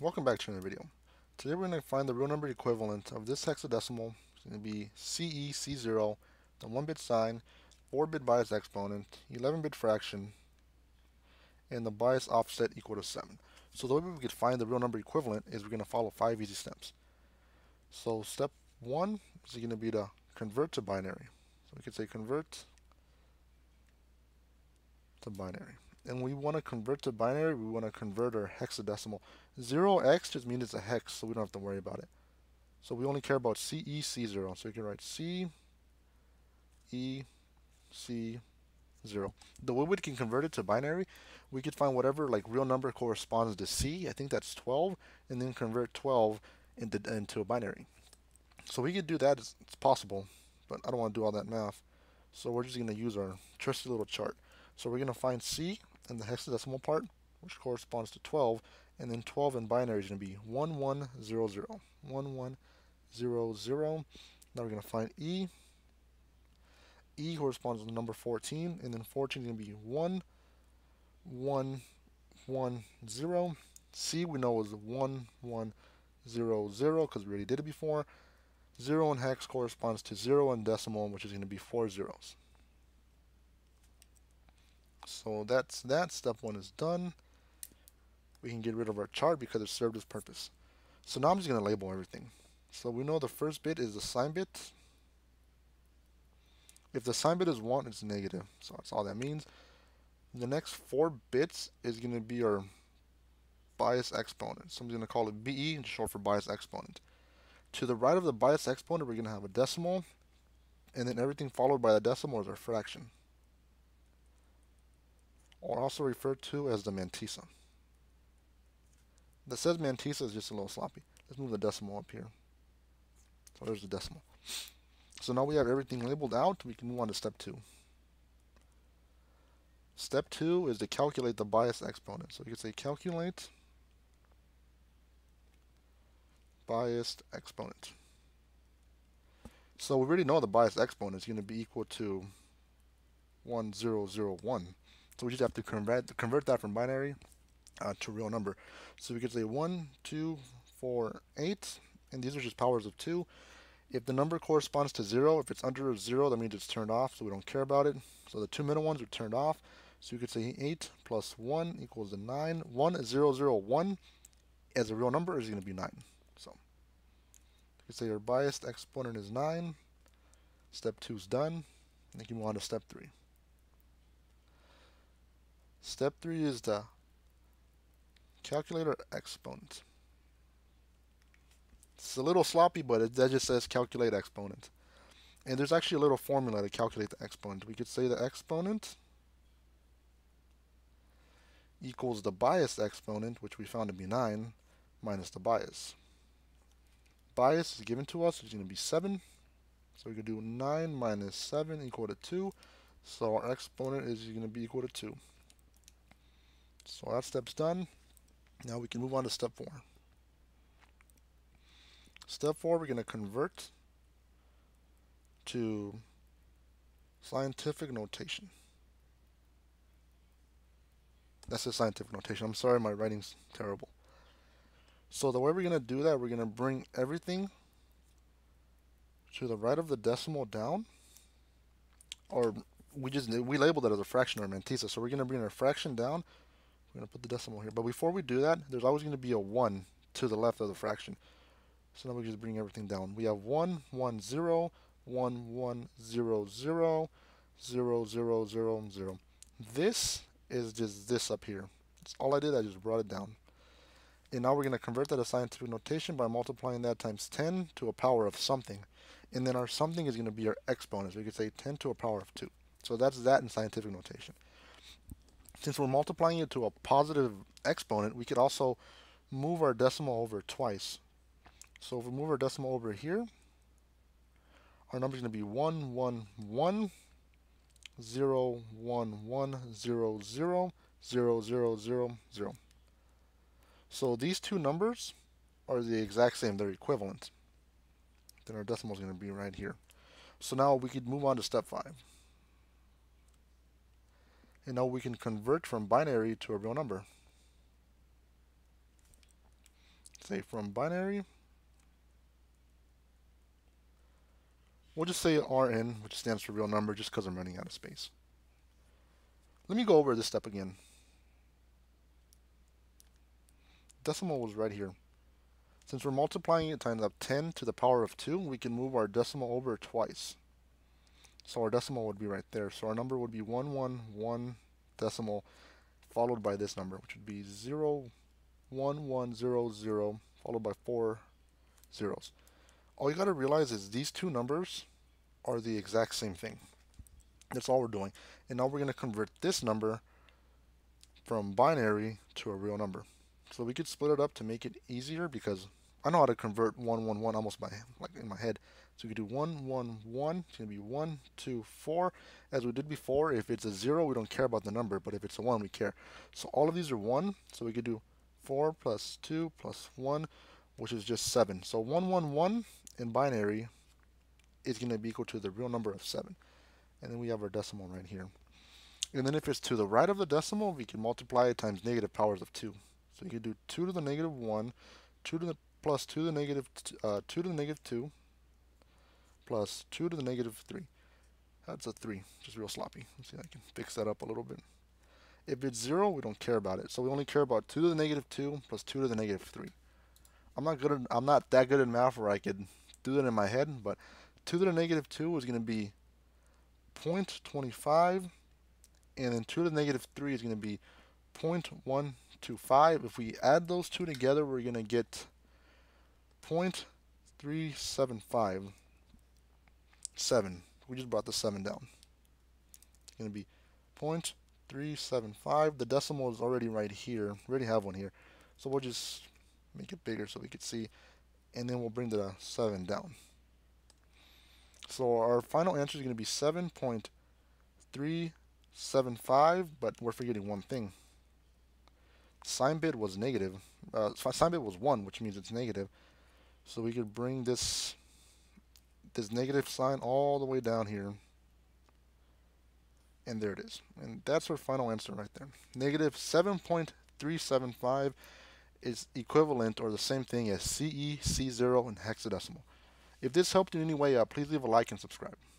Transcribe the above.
Welcome back to another video. Today we're going to find the real number equivalent of this hexadecimal. It's going to be CEC0, the 1-bit sign, 4-bit bias exponent, 11-bit fraction, and the bias offset equal to 7. So the way we could find the real number equivalent is we're going to follow 5 easy steps. So step 1 is going to be to convert to binary. So we could say convert to binary. And we want to convert to binary, we want to convert our hexadecimal. 0x just means it's a hex, so we don't have to worry about it. So we only care about CEC0. So you can write CEC0. The way we can convert it to binary, we could find whatever like real number corresponds to C, I think that's 12, and then convert 12 into a binary. So we could do that, it's possible, but I don't want to do all that math. So we're just going to use our trusty little chart. So we're going to find C in the hexadecimal part, which corresponds to 12, and then 12 in binary is going to be 1100. 1100. Now we're going to find E. E corresponds to the number 14, and then 14 is going to be 1110. C we know is 1100 because we already did it before. 0 in hex corresponds to 0 in decimal, which is going to be 4 zeros. So that's that. Step 1 is done. We can get rid of our chart because it served its purpose. So now I'm just going to label everything. So we know the first bit is the sign bit. If the sign bit is 1, it's negative. So that's all that means. The next 4 bits is going to be our bias exponent. So I'm going to call it BE, and short for bias exponent. To the right of the bias exponent, we're going to have a decimal. And then everything followed by the decimal is our fraction, or also referred to as the mantissa. That says mantissa is just a little sloppy. Let's move the decimal up here. So there's the decimal. So now we have everything labeled out. We can move on to step 2. Step 2 is to calculate the bias exponent. So you can say calculate biased exponent. So we already know the bias exponent is going to be equal to 1001. So we just have to convert that from binary to real number. So we could say 1, 2, 4, 8, and these are just powers of 2. If the number corresponds to 0, if it's under 0, that means it's turned off, so we don't care about it. So the two middle ones are turned off. So you could say 8 plus 1 equals the 9. 1001 as a real number is going to be 9. So you could say your biased exponent is 9. Step 2 is done. And you can move on to step 3. Step 3 is the calculator exponent. It's a little sloppy, but that just says calculate exponent. And there's actually a little formula to calculate the exponent. We could say the exponent equals the bias exponent, which we found to be 9, minus the bias. Bias is given to us, it's going to be 7. So we could do 9 minus 7 equal to 2. So our exponent is going to be equal to 2. So that step's done. Now we can move on to step 4. Step 4, we're going to convert to scientific notation. That's the scientific notation. I'm sorry, my writing's terrible. So the way we're going to do that, we're going to bring everything to the right of the decimal down, or we labeled it as a fraction or mantissa. So we're going to bring our fraction down. We're going to put the decimal here. But before we do that, there's always going to be a 1 to the left of the fraction. So now we just bring everything down. We have 110, 1100, 0000. This is just this up here. That's all I did. I just brought it down. And now we're going to convert that to scientific notation by multiplying that times 10 to a power of something. And then our something is going to be our exponent. So we could say 10 to a power of 2. So that's that in scientific notation. Since we're multiplying it to a positive exponent, we could also move our decimal over twice. So if we move our decimal over here, our number is going to be 1110, 0000, 0000. So these two numbers are the exact same, they're equivalent. Then our decimal is going to be right here. So now we could move on to step 5. And now we can convert from binary to a real number. say from binary, we'll just say RN, which stands for real number, just because I'm running out of space. Let me go over this step again. Decimal was right here. Since we're multiplying it times up 10 to the power of 2, we can move our decimal over twice. So our decimal would be right there. So our number would be 111 decimal, followed by this number, which would be 01100, followed by 4 zeros. All you got to realize is these two numbers are the exact same thing. That's all we're doing. And now we're going to convert this number from binary to a real number. So we could split it up to make it easier, because I know how to convert 111 almost by like in my head. So we could do 111. It's going to be 1 2 4, as we did before. If it's a 0, we don't care about the number, but if it's a 1, we care. So all of these are 1. So we could do 4 plus 2 plus 1, which is just 7. So 111 in binary is going to be equal to the real number of 7. And then we have our decimal right here. And then if it's to the right of the decimal, we can multiply it times negative powers of 2. So you could do 2 to the negative 1, 2 to the plus 2 to the negative 2 to the negative 2, plus 2 to the negative 3. That's a 3, just real sloppy. Let's see if I can fix that up a little bit. If it's 0, we don't care about it. So we only care about 2 to the negative 2 plus 2 to the negative 3. I'm not that good at math where I could do that in my head, but 2 to the negative 2 is going to be 0.25, and then 2 to the negative 3 is going to be 0.125. If we add those two together, we're going to get 0.3757. We just brought the 7 down. It's going to be 0.375. The decimal is already right here. We already have one here. So we'll just make it bigger so we could see, and then we'll bring the 7 down. So our final answer is going to be 7.375, but we're forgetting one thing. Sign bit was negative. Sign bit was 1, which means it's negative. So we could bring this negative sign all the way down here. And there it is. And that's our final answer right there. Negative 7.375 is equivalent or the same thing as CE, C0, and hexadecimal. If this helped in any way, please leave a like and subscribe.